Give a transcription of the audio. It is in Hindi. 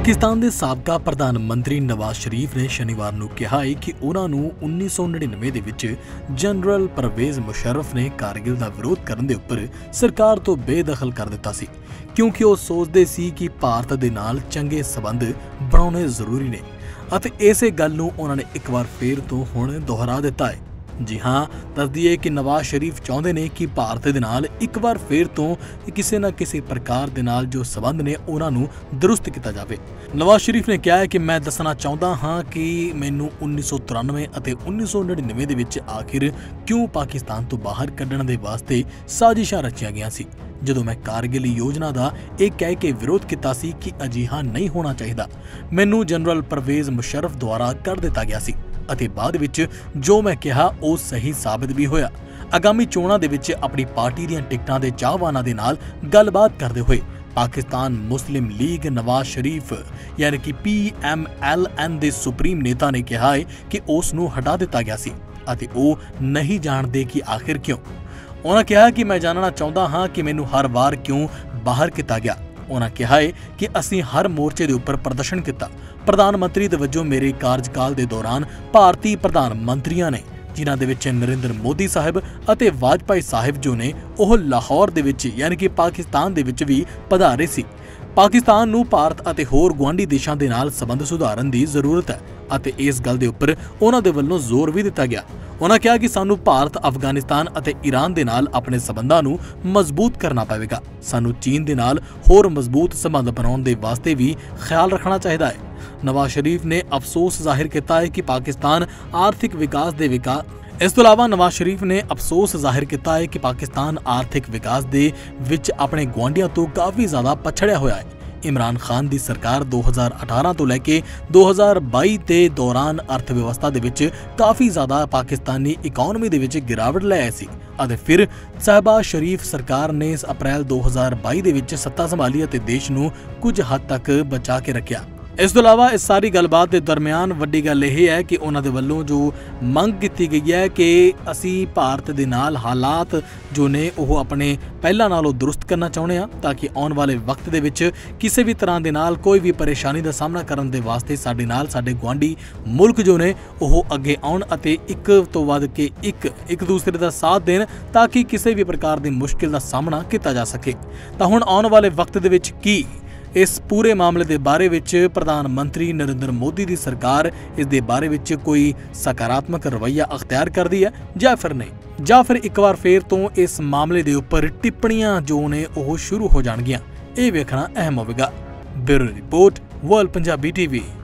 पाकिस्तान के साबका प्रधानमंत्री नवाज शरीफ ने शनिवार को कहा है कि उन्होंने 1999 जनरल परवेज मुशर्रफ ने कारगिल का विरोध करने के उपर सरकार तो बेदखल कर दिता सी क्योंकि वह सोचते सी कि भारत के नाल चंगे संबंध बनाने जरूरी ने अते इसे गल नूं उन्होंने एक बार फिर तो हुण दोहरा दिता है। जी हाँ, दस दिए कि नवाज शरीफ चाहते हैं कि भारत के नाल एक बार फिर तो किसी न किसी प्रकार के नाल जो संबंध ने उन्होंने दुरुस्त किया जाए। नवाज शरीफ ने कहा है कि मैं दसना चाहता हाँ कि मैनू 1993 और 1999 आखिर क्यों पाकिस्तान तो बाहर कढ़ण दे वास्ते साजिशां रचिया गई सी, जदों मैं कारगिल योजना का यह कह के विरोध किया कि अजिहा नहीं होना चाहिए, मैनू जनरल परवेज मुशर्रफ द्वारा कर दिता गया सी। बाद विच जो मैं कहा वह सही साबित भी होया। आगामी चोणां दे विच अपनी पार्टी दीआं टिकटां दे चाहवानां दे नाल गलबात करदे होए पाकिस्तान मुस्लिम लीग नवाज शरीफ यानी कि PMLN दे सुप्रीम नेता ने कहा है कि उस नूं हटा दिता गया सी अते वह नहीं जानदे कि आखिर क्यों। उन्होंने कहा कि मैं जानना चाहता हाँ कि मैनूं हर वार क्यों बाहर किया गया। उन्होंने कहा है कि असीं हर मोर्चे के उपर प्रदर्शन किया। प्रधानमंत्री दे वजों मेरे कार्यकाल के दौरान भारतीय प्रधानमंत्रियों ने जिन्हां दे विच नरेंद्र मोदी साहब अते वाजपाई साहब जो ने वह लाहौर दे विच यानी कि पाकिस्तान दे विच भी पधारे सी। पाकिस्तान नूं भारत अते होर गुआंढी देशां दे नाल संबंध सुधारन की जरूरत है अते इस गल दे उपर उन्हां दे वल्लों जोर भी दिता गया। उन्होंने कहा कि सानू भारत अफगानिस्तान अते ईरान दे नाल अपने संबंधां नूं मजबूत करना पवेगा। सानू चीन दे नाल होर मजबूत संबंध बनाउण दे वास्ते भी ख्याल रखना चाहीदा है। नवाज शरीफ ने अफसोस जाहिर किया है कि पाकिस्तान आर्थिक विकास दे इस तो अलावा नवाज शरीफ ने अफसोस जाहिर किया है कि पाकिस्तान आर्थिक विकास दे विच अपने गुआंढियों तो काफ़ी ज़्यादा पछड़िया होया है। इमरान खान की सरकार 2018 तो लैके 2022 के दौरान अर्थव्यवस्था दे विच काफ़ी ज़्यादा पाकिस्तानी इकोनमी दे विच गिरावट लिआई सी अते फिर शहबाज़ शरीफ सरकार ने अप्रैल 2022 दे विच सत्ता संभाली अते देश नूं कुछ हद तक बचा के रखिया। इस तो अलावा इस सारी गलबात के दरम्यान वड्डी गल यह है कि उन्होंने वालों जो मंग की गई है कि असी भारत के नाल हालात जो ने वह अपने पहला नालों दुरुस्त करना चाहुंदे हां ताकि आने वाले वक्त दे विच किसी भी तरह के नाल कोई भी परेशानी का सामना करने के वास्ते साडे नाल साडे गुआंढी मुल्क जो ने वह अगे आउण अते एक तो वध के एक दूसरे का साथ देण ताकि किसी भी प्रकार की मुश्किल का सामना किया जा सके। तो हुण आने वाले वक्त दे विच की इस पूरे मामले के बारे में प्रधानमंत्री नरेंद्र मोदी की सरकार इस दे बारे में कोई सकारात्मक रवैया अख्तियार करती है या फिर नहीं, या फिर एक बार फिर तो इस मामले के उपर टिप्पणियां जो ने शुरू हो जाएगियां, ये वेखना अहम होगा। Bureau report, world Punjabi TV.